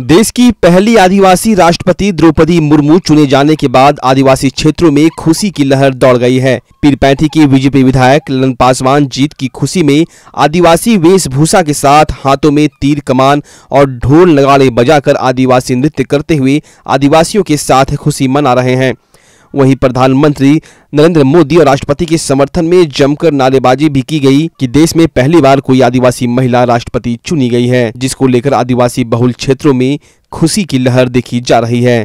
देश की पहली आदिवासी राष्ट्रपति द्रौपदी मुर्मू चुने जाने के बाद आदिवासी क्षेत्रों में खुशी की लहर दौड़ गई है। पीरपैंठी के बीजेपी विधायक ललन पासवान जीत की खुशी में आदिवासी वेशभूषा के साथ हाथों में तीर कमान और ढोल नगाड़े बजाकर आदिवासी नृत्य करते हुए आदिवासियों के साथ खुशी मना रहे हैं। वहीं प्रधानमंत्री नरेंद्र मोदी और राष्ट्रपति के समर्थन में जमकर नारेबाजी भी की गई कि देश में पहली बार कोई आदिवासी महिला राष्ट्रपति चुनी गई है, जिसको लेकर आदिवासी बहुल क्षेत्रों में खुशी की लहर देखी जा रही है।